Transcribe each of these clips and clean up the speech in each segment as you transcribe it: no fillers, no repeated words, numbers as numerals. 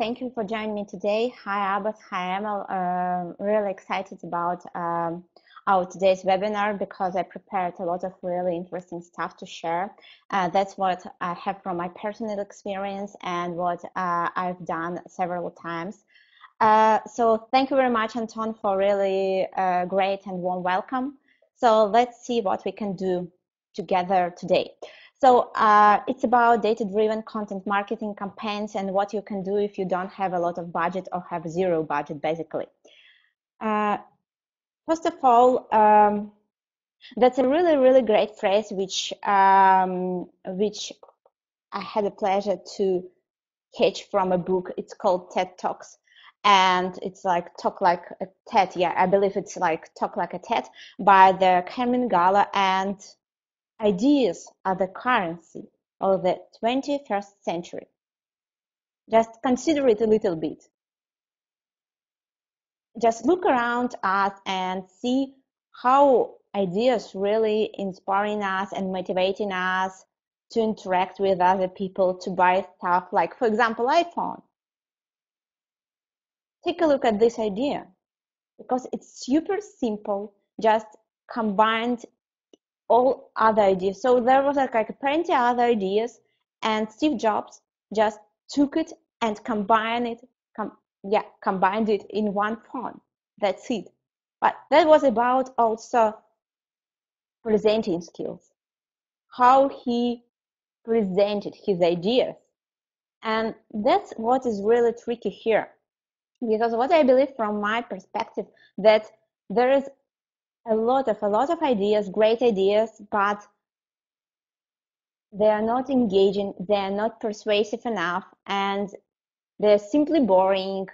Thank you for joining me today. Hi, Abbas. Hi, Emil. Really excited about our today's webinar because I prepared a lot of really interesting stuff to share. That's what I have from my personal experience and what I've done several times. So thank you very much, Anton, for really great and warm welcome. So let's see what we can do together today. So it's about data-driven content marketing campaigns and what you can do if you don't have a lot of budget or have zero budget, basically. First of all, that's a really, really great phrase, which I had the pleasure to catch from a book. It's called TED Talks. And it's like Talk Like a TED. Yeah, I believe it's like Talk Like a TED by the Carmine Gallo. And ideas are the currency of the 21st century. Just consider it a little bit. Just look around us and see how ideas really inspiring us and motivating us to interact with other people, to buy stuff like, for example, iPhone. Take a look at this idea because it's super simple, just combined all other ideas. So there was like plenty of other ideas and Steve Jobs just took it and combined it, combined it in one phone. That's it. But that was about also presenting skills, how he presented his ideas. And that's what is really tricky here. Because what I believe from my perspective, that there is a lot of ideas, great ideas, but they are not engaging, they are not persuasive enough, and they're simply boring.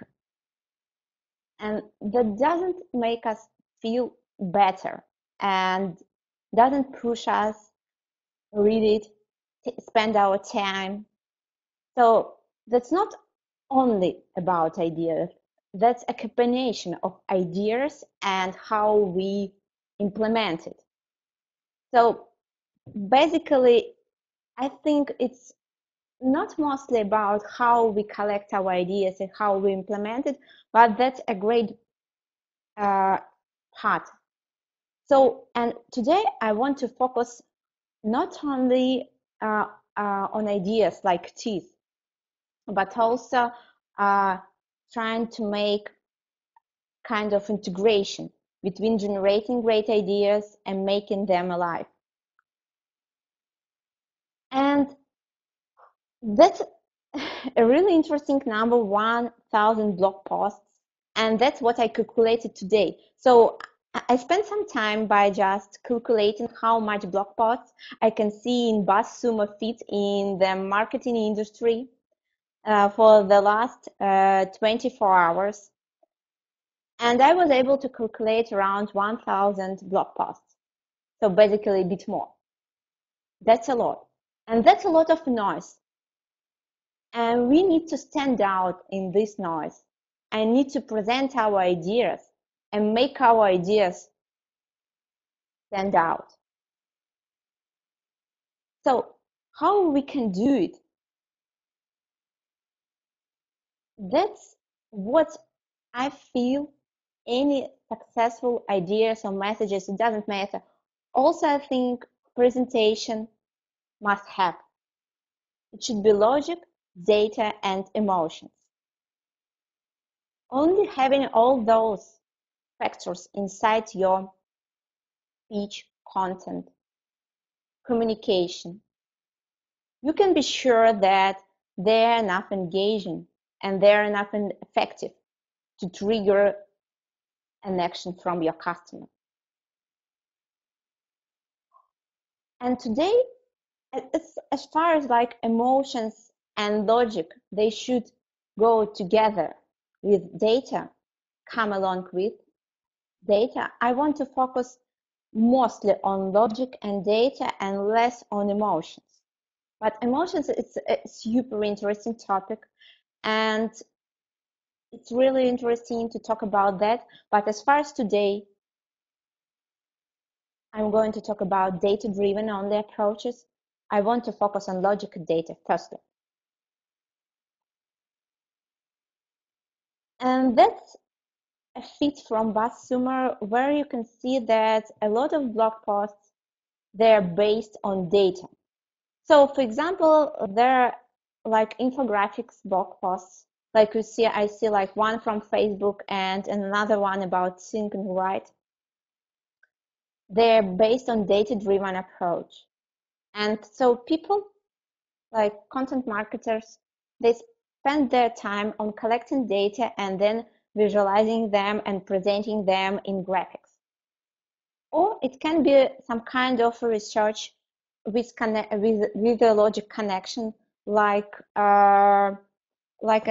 And that doesn't make us feel better and doesn't push us to read it, to spend our time. So that's not only about ideas. That's a combination of ideas and how we implement it. So basically, I think it's not mostly about how we collect our ideas and how we implement it, but that's a great part. So, and today I want to focus not only on ideas like teeth, but also trying to make kind of integration between generating great ideas and making them alive. And that's a really interesting number, 1,000 blog posts. And that's what I calculated today. So I spent some time by just calculating how much blog posts I can see in BuzzSumo feed in the marketing industry. For the last 24 hours, and I was able to calculate around 1,000 blog posts, so basically a bit more. That's a lot, and that's a lot of noise, and we need to stand out in this noise. I need to present our ideas and make our ideas stand out. So how we can do it? That's what I feel any successful ideas or messages, it doesn't matter. Also, I think presentation must have. It should be logic, data, and emotions. Only having all those factors inside your speech, content, communication, you can be sure that they are enough engaging and they're enough and effective to trigger an action from your customer. And today, as far as like emotions and logic, they should go together with data, come along with data. I want to focus mostly on logic and data and less on emotions. But emotions, it's a super interesting topic. And it's really interesting to talk about that. But as far as today, I'm going to talk about data-driven only approaches. I want to focus on logic and data firstly. And that's a feed from BuzzSumo where you can see that a lot of blog posts, they're based on data. So for example, there are like infographics blog posts, like you see, I see like one from Facebook and another one about think and write. They're based on data-driven approach. And so people, like content marketers, they spend their time on collecting data and then visualizing them and presenting them in graphics. Or it can be some kind of research with a logic connection, like I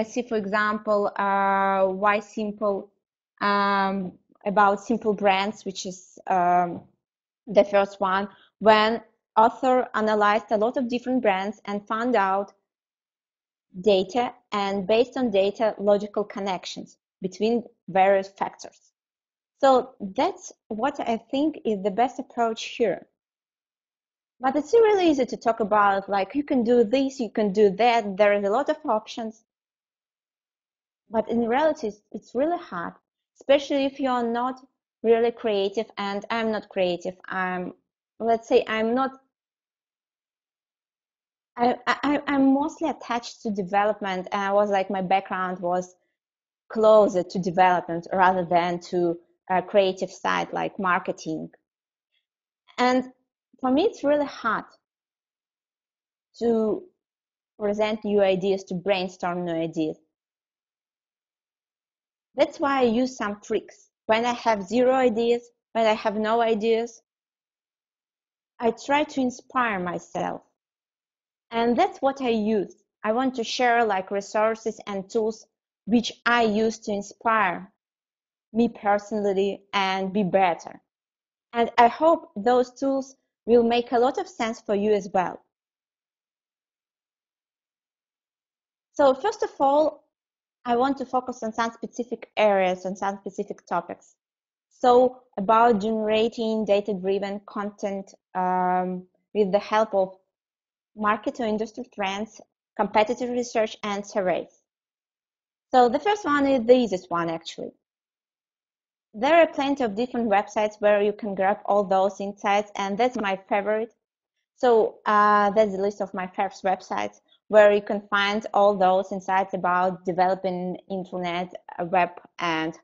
see, for example, Why Simple, about simple brands, which is the first one, when author analyzed a lot of different brands and found out data, and based on data, logical connections between various factors. So that's what I think is the best approach here. But it's really easy to talk about, like, you can do this, you can do that, there is a lot of options. But in reality, it's really hard, especially if you're not really creative, and I'm not creative. I'm mostly attached to development, and I was like, my background was closer to development rather than to a creative side like marketing. And for me, it's really hard to present new ideas, to brainstorm new ideas. That's why I use some tricks. When I have zero ideas, when I have no ideas, I try to inspire myself. And that's what I use. I want to share like resources and tools which I use to inspire me personally and be better. And I hope those tools will make a lot of sense for you as well. So first of all, I want to focus on some specific areas, on some specific topics. So about generating data-driven content with the help of market or industry trends, competitive research, and surveys. So the first one is the easiest one, actually. There are plenty of different websites where you can grab all those insights, and that's my favorite. So that's the list of my favorite websites, where you can find all those insights about developing internet, web, and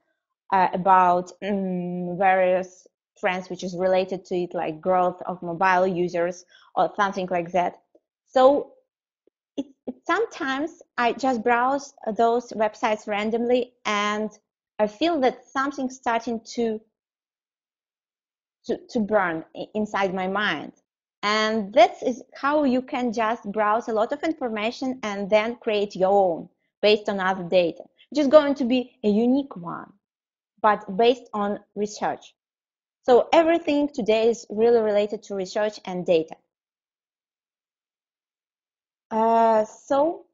about various trends which is related to it, like growth of mobile users or something like that. So sometimes I just browse those websites randomly, and I feel that something's starting to burn inside my mind. And that is how you can just browse a lot of information and then create your own based on other data, which is going to be a unique one, but based on research. So everything today is really related to research and data. So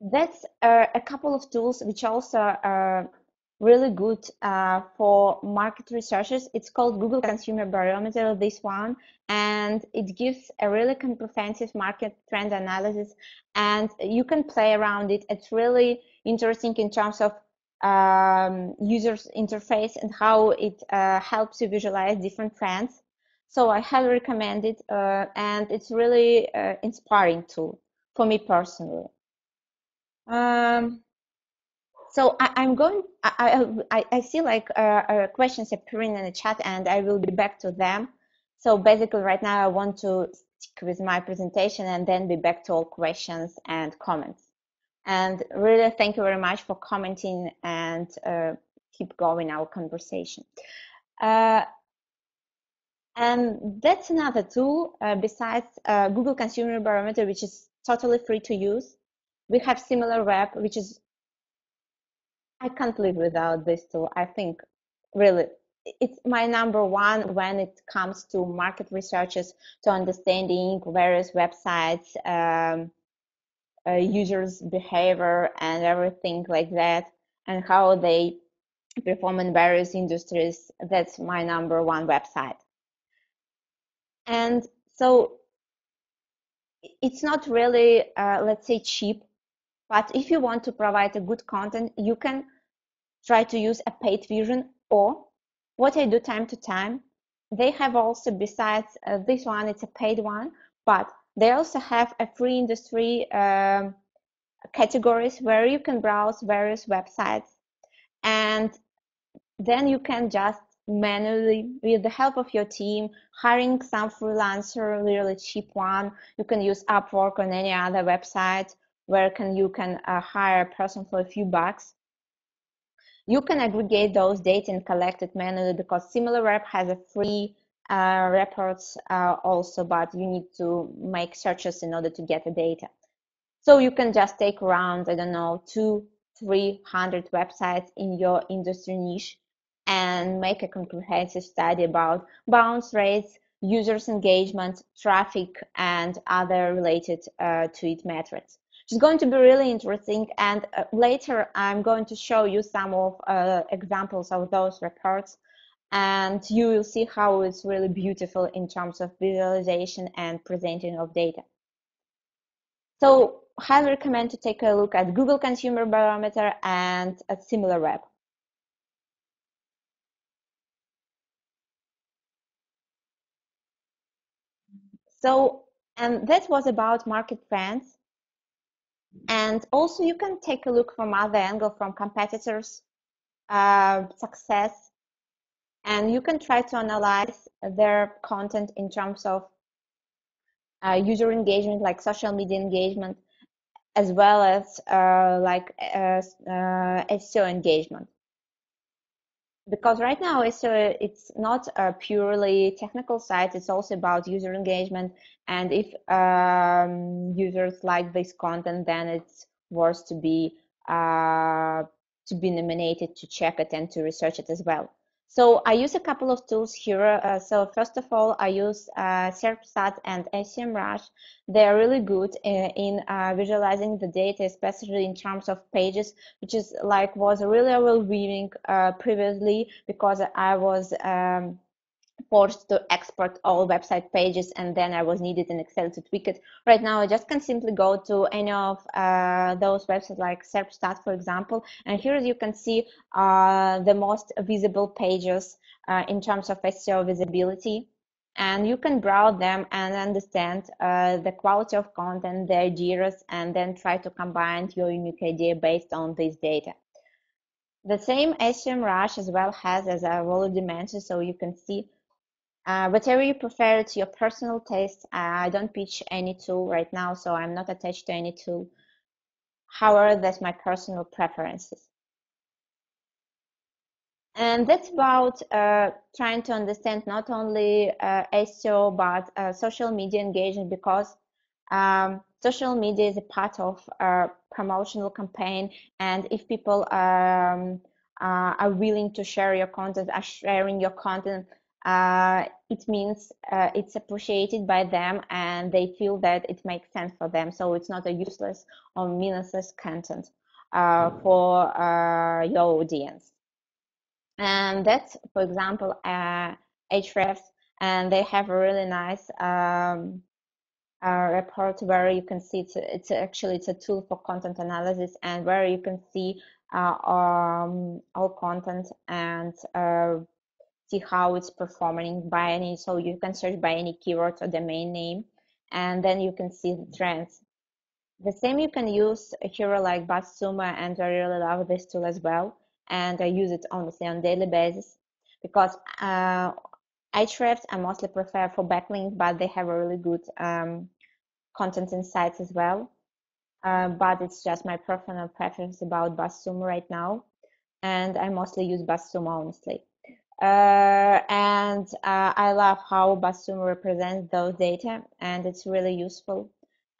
that's a couple of tools which also are really good for market researchers. It's called Google Consumer Barometer, this one, and it gives a really comprehensive market trend analysis, and you can play around it. It's really interesting in terms of user's interface and how it helps you visualize different trends. So I highly recommend it, and it's really inspiring tool for me personally. So I see like questions appearing in the chat, and I will be back to them. So basically right now I want to stick with my presentation and then be back to all questions and comments. And really thank you very much for commenting, and keep going our conversation. And that's another tool besides Google Consumer Barometer, which is totally free to use. We have SimilarWeb, which is, I can't live without this tool. I think really it's my #1 when it comes to market researchers, to understanding various websites, users' behavior and everything like that, and how they perform in various industries. That's my #1 website. And so it's not really, let's say, cheap. But if you want to provide a good content, you can try to use a paid version, or what I do time to time, they have also, besides this one, it's a paid one, but they also have a free industry categories where you can browse various websites, and then you can just manually, with the help of your team, hiring some freelancer, really cheap one. You can use Upwork on any other website where you can hire a person for a few bucks. You can aggregate those data and collect it manually, because SimilarWeb has a free reports also, but you need to make searches in order to get the data. So you can just take around, I don't know, 200-300 websites in your industry niche and make a comprehensive study about bounce rates, users engagement, traffic, and other related to it metrics. It's going to be really interesting, and later I'm going to show you some of examples of those reports, and you will see how it's really beautiful in terms of visualization and presenting of data. So I highly recommend to take a look at Google Consumer Barometer and at SimilarWeb. So, and that was about market trends. And also you can take a look from other angle, from competitors' success, and you can try to analyze their content in terms of user engagement, like social media engagement, as well as SEO engagement. Because right now SEO, it's not a purely technical site, it's also about user engagement, and if users like this content, then it's worth to be nominated to check it and to research it as well. So I use a couple of tools here. So first of all, I use Serpstat and SEMrush. They are really good in visualizing the data, especially in terms of pages, which is like was really overwhelming previously, because I was forced to export all website pages, and then I was needed in Excel to tweak it. Right now, I just can simply go to any of those websites, like Serpstat, for example, and here you can see the most visible pages in terms of SEO visibility, and you can browse them and understand the quality of content, the ideas, and then try to combine your unique idea based on this data. The same SEMrush as well has, as I've already mentioned, so you can see whatever you prefer, to your personal taste. I don't pitch any tool right now, so I'm not attached to any tool. However, that's my personal preferences. And that's about trying to understand not only SEO, but social media engagement, because social media is a part of a promotional campaign, and if people are willing to share your content, are sharing your content, it means it's appreciated by them and they feel that it makes sense for them. So it's not a useless or meaningless content for your audience. And that's, for example, Ahrefs, and they have a really nice report where you can see it's a tool for content analysis, and where you can see all content and see how it's performing by any, so you can search by any keyword or domain name, and then you can see the trends. The same you can use here, like BuzzSumo, and I really love this tool as well, and I use it honestly on a daily basis, because Ahrefs I mostly prefer for backlinks, but they have a really good content insights as well, but it's just my personal preference about BuzzSumo right now, and I mostly use BuzzSumo honestly. I love how BuzzSumo represents those data, and it's really useful,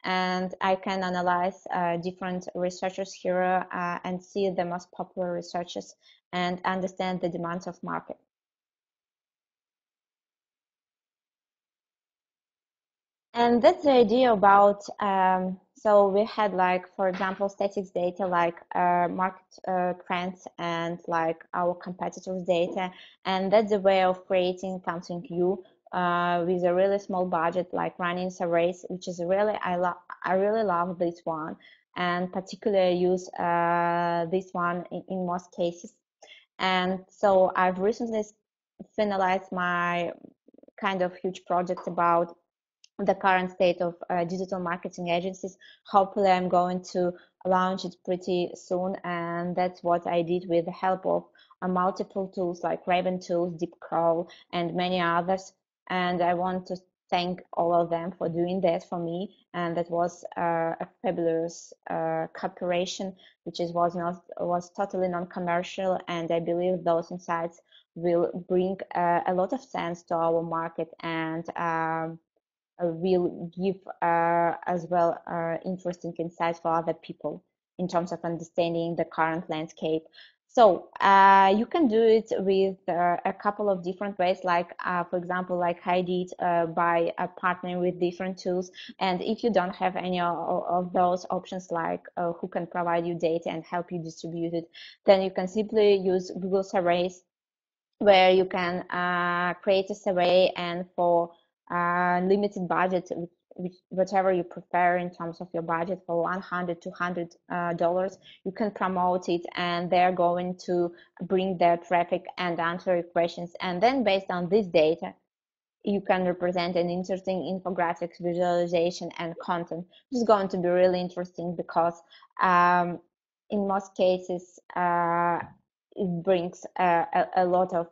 and I can analyze different researchers here and see the most popular researches and understand the demands of market. And that's the idea about, so we had, like, for example, statistics data, like market trends, and like our competitors' data, and that's a way of creating something new with a really small budget, like running surveys, which is really, I really love this one, and particularly use this one in most cases. And so I've recently finalized my kind of huge project about the current state of digital marketing agencies. Hopefully I'm going to launch it pretty soon, and that's what I did with the help of multiple tools like Raven tools, DeepCrawl, and many others. And I want to thank all of them for doing that for me, and that was a fabulous cooperation, which is, was totally non-commercial, and I believe those insights will bring a lot of sense to our market, and will give as well interesting insights for other people in terms of understanding the current landscape. So you can do it with a couple of different ways, like for example, like I did by partnering with different tools. And if you don't have any of those options, like who can provide you data and help you distribute it, then you can simply use Google surveys, where you can create a survey, and for limited budget, whichever you prefer in terms of your budget, for $100, $200, you can promote it, and they're going to bring their traffic and answer your questions. And then based on this data, you can represent an interesting infographics, visualization, and content. It's going to be really interesting because in most cases it brings a lot of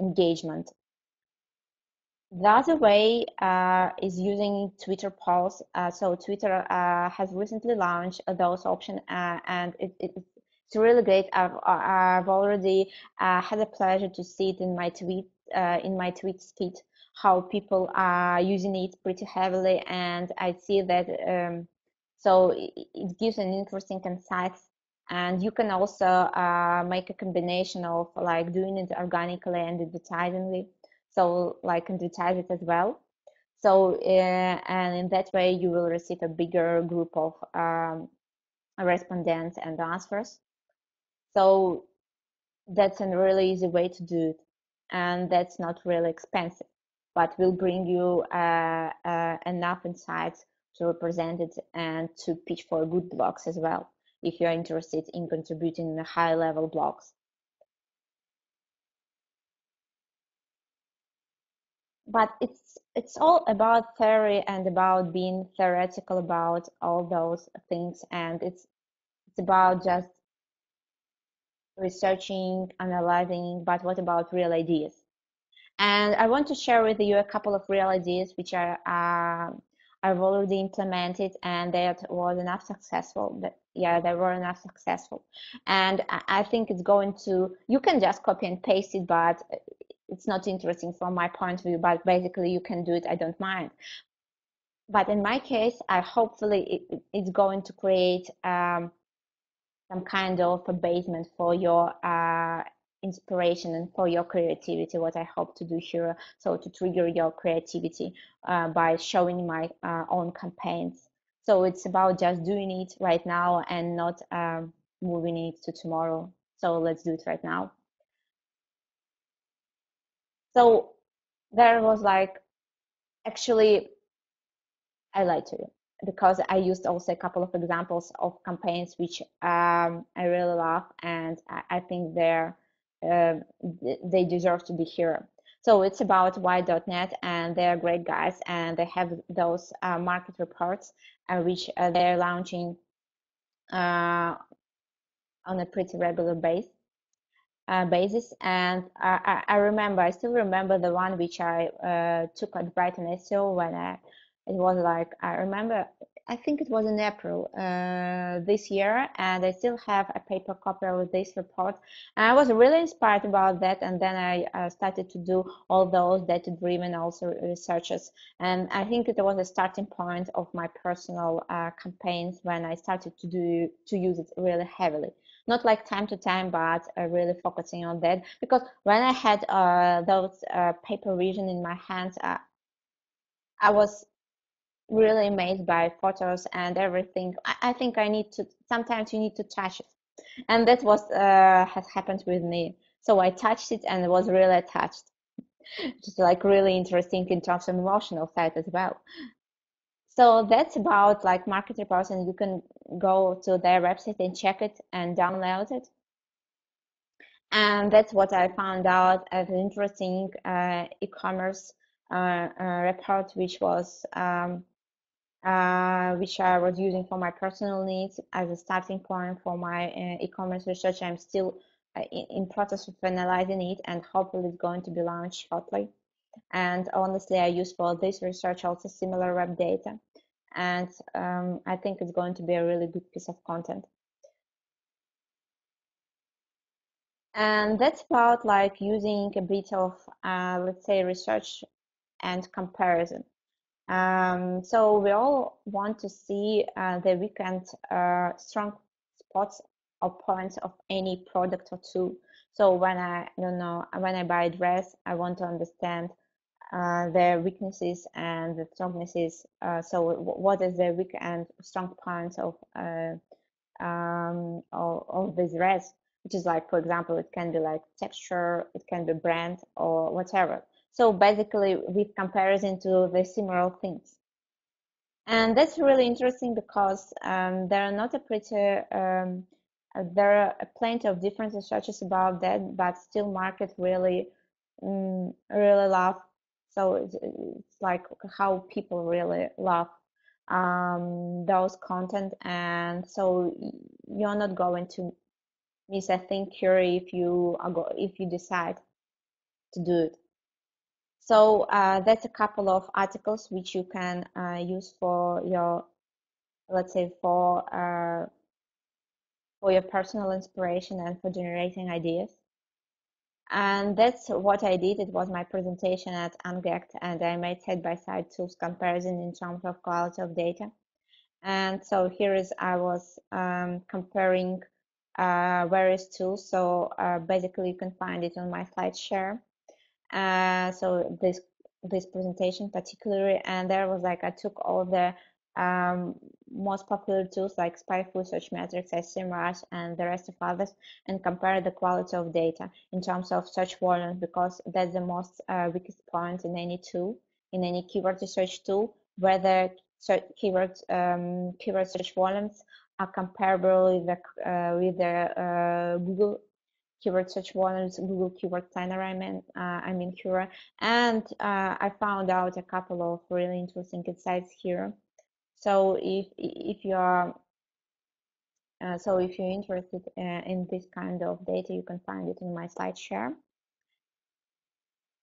engagement. The other way is using Twitter polls. So Twitter has recently launched those options, and it's really great. I've already had the pleasure to see it in my tweets feed, how people are using it pretty heavily, and I see that. So it gives an interesting insights. And you can also make a combination of like doing it organically and advertisingly. So like advertise it as well. So and in that way you will receive a bigger group of respondents and answers. So that's a really easy way to do it, and that's not really expensive, but will bring you enough insights to represent it and to pitch for good blogs as well, if you're interested in contributing in the high level blogs. But it's all about theory and about being theoretical about all those things, and it's about just researching, analyzing. But what about real ideas? And I want to share with you a couple of real ideas which are I've already implemented, and that was enough successful. That, yeah, they were enough successful, and I think it's going to. You can just copy and paste it, but it's not interesting from my point of view, but basically you can do it, I don't mind. But in my case, I hopefully it's going to create some kind of a basement for your inspiration and for your creativity, what I hope to do here. So to trigger your creativity by showing my own campaigns. So it's about just doing it right now and not moving it to tomorrow. So let's do it right now. So there was like, actually, I lied to you because I used also a couple of examples of campaigns which I really love, and I think they deserve to be here. So it's about Why.net, and they're great guys, and they have those market reports which they're launching on a pretty regular basis. And I still remember the one which I took at Brighton SEO when I think it was in April this year, and I still have a paper copy of this report, and I was really inspired about that. And then I started to do all those data-driven also researches, and I think it was a starting point of my personal campaigns when I started to use it really heavily. Not like time to time, but really focusing on that, because when I had those paper vision in my hands, I was really amazed by photos and everything. I think I need to, sometimes you need to touch it. And that was, has happened with me. So I touched it and was really attached. just like really interesting in terms of emotional side as well. So that's about like market reports, and you can go to their website and check it and download it. And that's what I found out as an interesting e-commerce report, which I was using for my personal needs as a starting point for my e-commerce research. I'm still in process of analyzing it, and hopefully it's going to be launched shortly. And honestly, I use for this research also SimilarWeb data, and I think it's going to be a really good piece of content. And that's about like using a bit of, let's say, research and comparison. So we all want to see the weekend strong spots or points of any product or tool. So when I don't know, when I buy a dress, I want to understand their weaknesses and the strongnesses. So what is the weak and strong points of this dress? Which is like, for example, it can be like texture, it can be brand or whatever. So basically with comparison to the similar things. And that's really interesting because there are not a pretty, there are plenty of different researches about that, but still market really, really love. So it's like how people really love those content. And so you're not going to miss a thing here if you decide to do it. So that's a couple of articles which you can use for your, let's say, for your personal inspiration and for generating ideas. And that's what I did. It was my presentation at AMGECT, and I made side-by-side tools comparison in terms of quality of data. And so here is I was comparing various tools. So basically you can find it on my SlideShare. So this presentation particularly, and there was like I took all the most popular tools like SpyFu, Search Metrics, SEMrush, and the rest of others, and compare the quality of data in terms of search volume, because that's the most weakest point in any tool, in any keyword research tool, whether keyword search volumes are comparable with the Google keyword search volumes, Google keyword planner. I mean here, and I found out a couple of really interesting insights here. So if you're interested in this kind of data, you can find it in my SlideShare.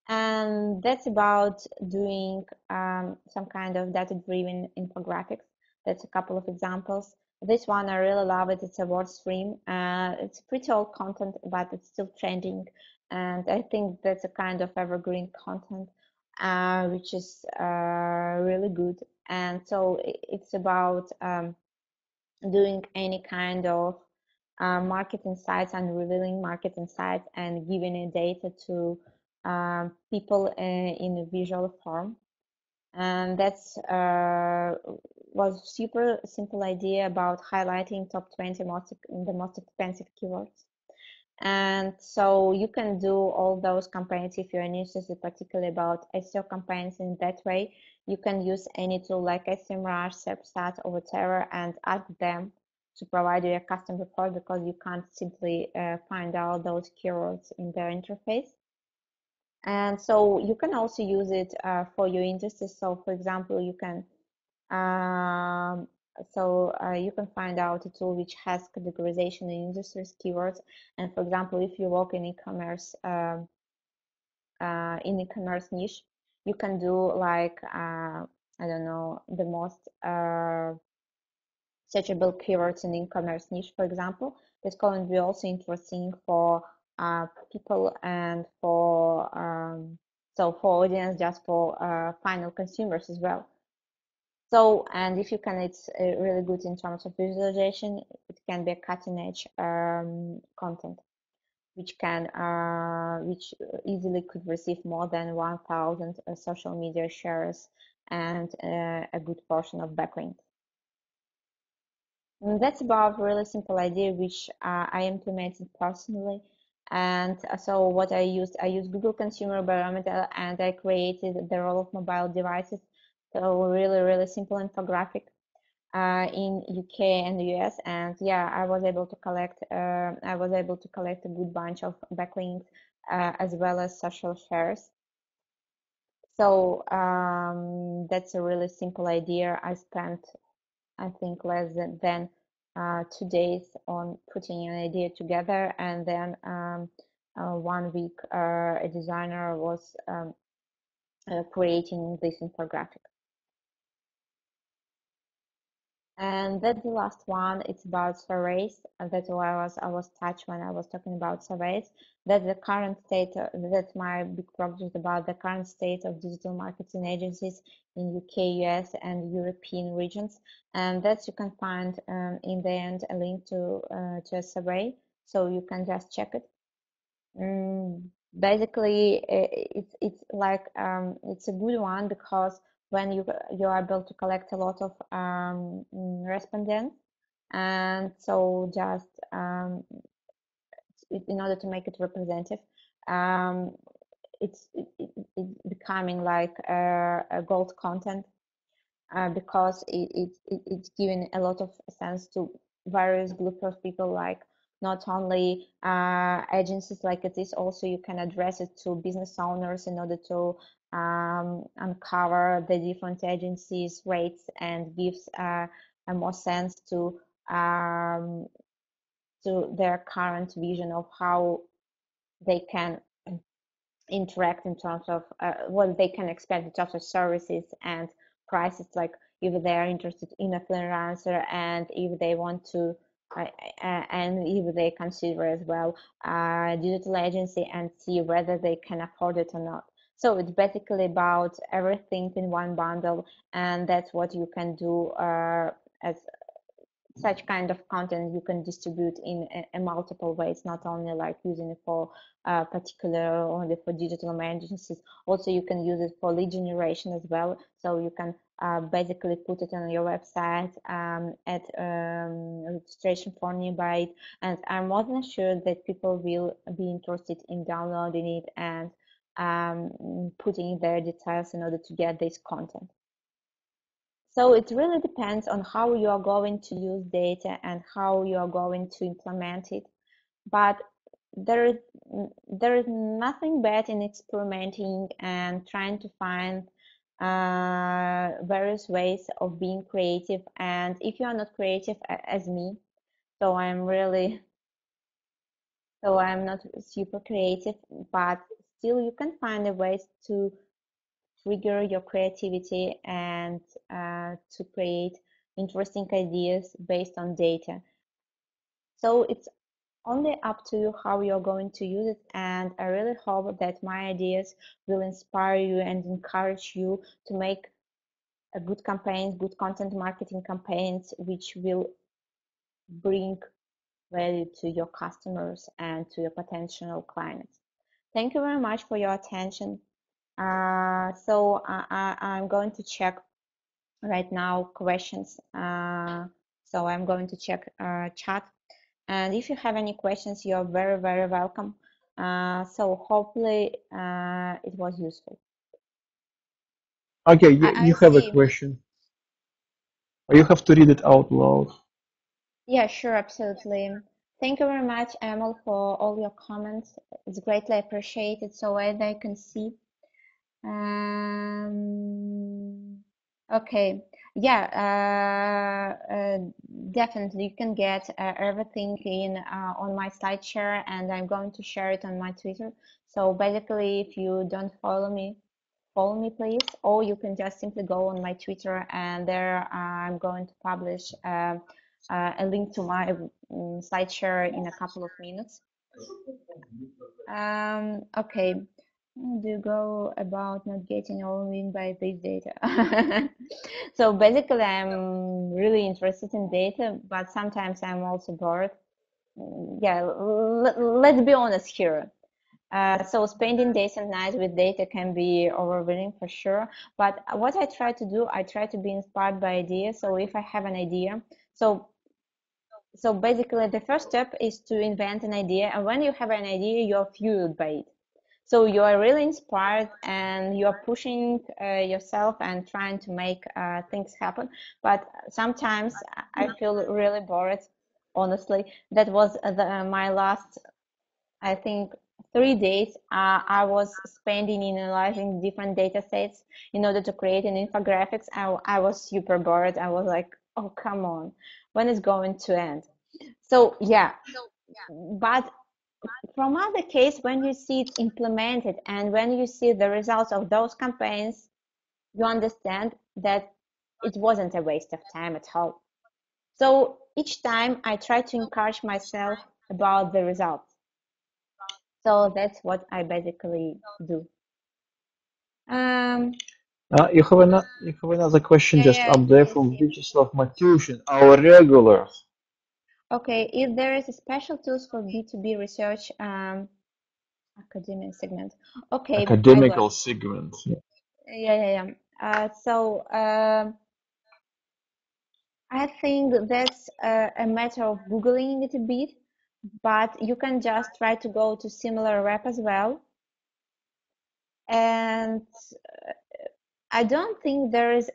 And that's about doing some kind of data-driven infographics. That's a couple of examples. This one, I really love it. It's a Word Stream. It's pretty old content, but it's still trending. And I think that's a kind of evergreen content, which is really good. And so it's about doing any kind of market insights and revealing market insights and giving data to people in a visual form. And that's was super simple idea about highlighting top 20 the most expensive keywords. And so you can do all those campaigns if you're interested, particularly about SEO campaigns. In that way, you can use any tool like SEMrush, Serpstat, or whatever, and ask them to provide you a custom report, because you can't simply find out those keywords in their interface. And so you can also use it for your interests. So, for example, you can find out a tool which has categorization in industries, keywords. And for example, if you work in e-commerce niche, you can do like I don't know, the most searchable keywords in e-commerce niche, for example. This column will be also interesting for people and for for audience, just for final consumers as well. So, and if you can, it's really good in terms of visualization. It can be a cutting edge content which can which easily could receive more than 1,000 social media shares and a good portion of backlinks. That's about really simple idea which I implemented personally. And so what I used Google Consumer Barometer, and I created the role of mobile devices. So really simple infographic in UK and US. And yeah, I was able to collect a good bunch of backlinks as well as social shares. So that's a really simple idea. I spent, I think, less than 2 days on putting an idea together, and then 1 week a designer was creating this infographic. And that's the last one. It's about surveys, and that's why I was touched when I was talking about surveys. That's the current state. That's my big project about the current state of digital marketing agencies in UK, US, and European regions. And that you can find in the end a link to a survey, so you can just check it. Basically, it's like it's a good one, because when you are able to collect a lot of respondents, and so just in order to make it representative, it's becoming like a gold content, because it's giving a lot of sense to various group of people, like not only agencies like it is, also you can address it to business owners in order to uncover the different agencies' rates, and gives a more sense to their current vision of how they can interact in terms of what they can expect in terms of services and prices, like if they are interested in a freelancer, and if they want to and if they consider as well digital agency, and see whether they can afford it or not. So it's basically about everything in one bundle, and that's what you can do as such kind of content. You can distribute in a multiple ways, not only like using it for particular only for digital agencies. Also, you can use it for lead generation as well. So you can basically put it on your website, at registration form nearby it, and I'm more than sure that people will be interested in downloading it and putting their details in order to get this content. So it really depends on how you are going to use data and how you are going to implement it. But there is nothing bad in experimenting and trying to find various ways of being creative. And if you are not creative as me, so I'm not super creative, but still you can find a ways to trigger your creativity and to create interesting ideas based on data. So it's only up to you how you're going to use it, and I really hope that my ideas will inspire you and encourage you to make a good campaigns, good content marketing campaigns, which will bring value to your customers and to your potential clients. Thank you very much for your attention. So I'm going to check right now questions. So I'm going to check chat. And if you have any questions, you're very welcome. So hopefully it was useful. Okay, you have a question. You have to read it out loud. Yeah, sure, absolutely. Thank you very much, Emil, for all your comments. It's greatly appreciated, so as I can see. Okay, yeah, definitely you can get everything in on my SlideShare, and I'm going to share it on my Twitter. So basically, if you don't follow me please, or you can just simply go on my Twitter, and there I'm going to publish a link to my SlideShare in a couple of minutes. Okay. Do you go about not getting overwhelmed by this data? So basically, I'm really interested in data, but sometimes I'm also bored. Yeah, let's be honest here. So spending days and nights with data can be overwhelming for sure. But what I try to do, I try to be inspired by ideas. So if I have an idea, so So basically the first step is to invent an idea, and when you have an idea, you're fueled by it. So you are really inspired and you're pushing yourself and trying to make things happen. But sometimes I feel really bored, honestly. That was my last, I think, 3 days I was spending in analyzing different data sets in order to create an infographics. I was super bored. I was like, oh, come on, when is going to end? So yeah, but from other case, when you see it implemented and when you see the results of those campaigns, you understand that it wasn't a waste of time at all. So each time I try to encourage myself about the results. So that's what I basically do. You have another question up there from Vyacheslav Matushin, our regular. Okay, if there is a special tools for B2B research academic segment. Okay. Academical segment. I think that's a matter of Googling it a bit, but you can just try to go to SimilarWeb as well. And I don't think there is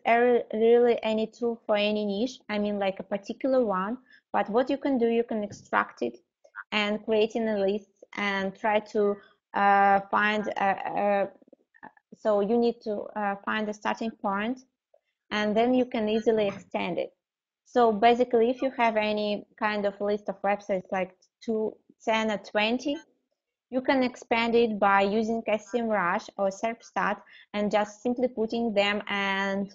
really any tool for any niche, I mean like a particular one, but what you can do, you can extract it and creating a list and try to find, so you need to find a starting point and then you can easily extend it. So basically, if you have any kind of list of websites like 10 or 20, you can expand it by using a SEMrush or Serpstat and just simply putting them and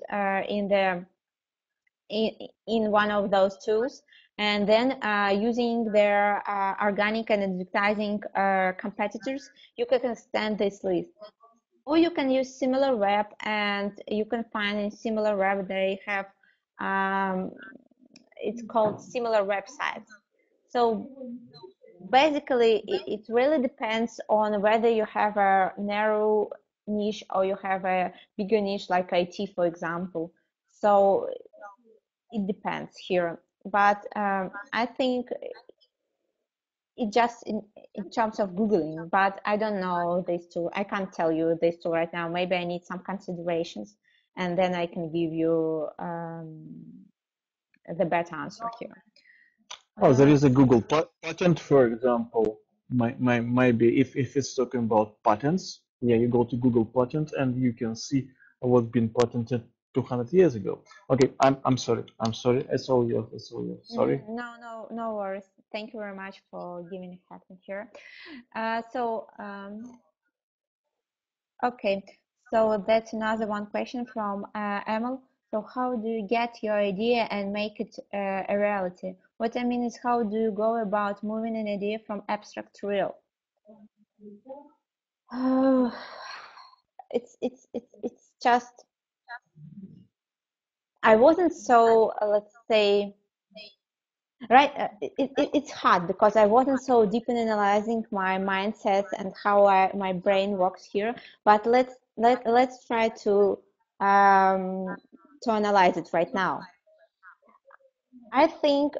in one of those tools, and then using their organic and advertising competitors, you can extend this list. Or you can use SimilarWeb, and you can find in SimilarWeb they have it's called similar websites. So basically, it really depends on whether you have a narrow niche or you have a bigger niche like IT, for example. So it depends here. But I think it just in terms of Googling, but I don't know this tool. I can't tell you this tool right now. Maybe I need some considerations and then I can give you the better answer here. Oh, there is a Google patent, for example, maybe if it's talking about patents. Yeah, you go to Google patent and you can see what's been patented 200 years ago. Okay, I'm sorry. It's all yours. Sorry. No worries. Thank you very much for giving a hand here. Okay. So that's another one question from Emil. So how do you get your idea and make it a reality? What I mean is, how do you go about moving an idea from abstract to real? Oh, it's just, I wasn't so, let's say, right. It's hard because I wasn't so deep in analyzing my mindset and how my brain works here. But let's try to analyze it right now. I think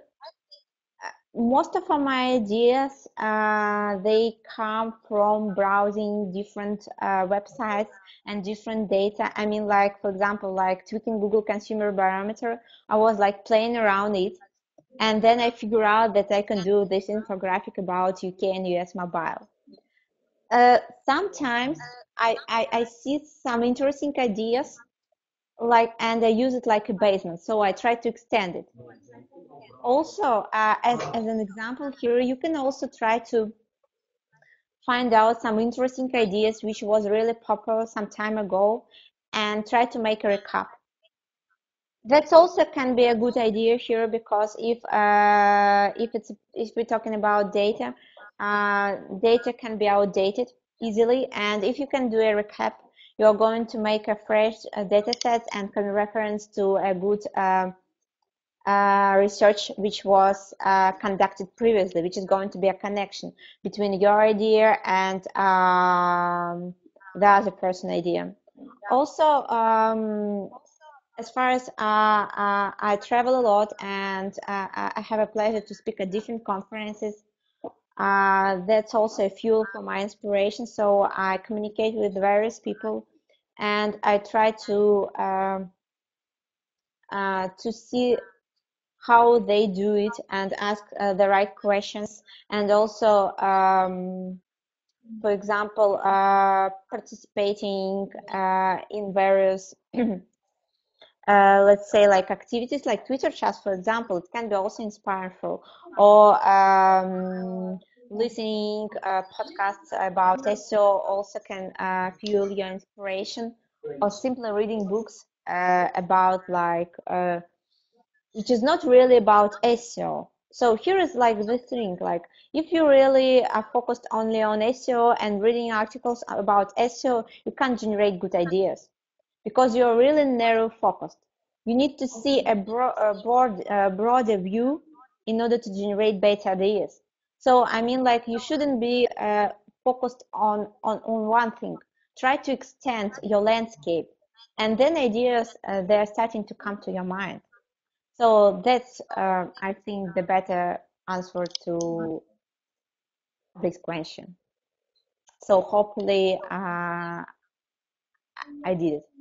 most of my ideas they come from browsing different websites and different data. I mean, like for example, like tweaking Google Consumer Barometer. I was like playing around it, and then I figure out that I can do this infographic about UK and US mobile. Sometimes I see some interesting ideas, like, and I use it like a basement, so I try to extend it. Also, as an example here, you can also try to find out some interesting ideas which was really popular some time ago and try to make a recap. That also can be a good idea here, because if we're talking about data, data can be outdated easily, and if you can do a recap, you're going to make a fresh data set and can reference to a good research which was conducted previously, which is going to be a connection between your idea and the other person's idea. Also, As far as I travel a lot, and I have a pleasure to speak at different conferences. That's also a fuel for my inspiration. So I communicate with various people, and I try to see how they do it and ask the right questions. And also, for example, participating in various let's say, like, activities like Twitter chats, for example. It can be also inspiring for, or listening podcasts about SEO also can fuel your inspiration, or simply reading books about, like, which is not really about SEO. So here is, like, the thing, like, if you really are focused only on SEO and reading articles about SEO, you can't generate good ideas, because you're really narrow focused. You need to see a broader view in order to generate better ideas. So I mean, like, you shouldn't be focused on one thing. Try to extend your landscape, and then ideas they're starting to come to your mind. So that's I think the better answer to this question. So hopefully I did it.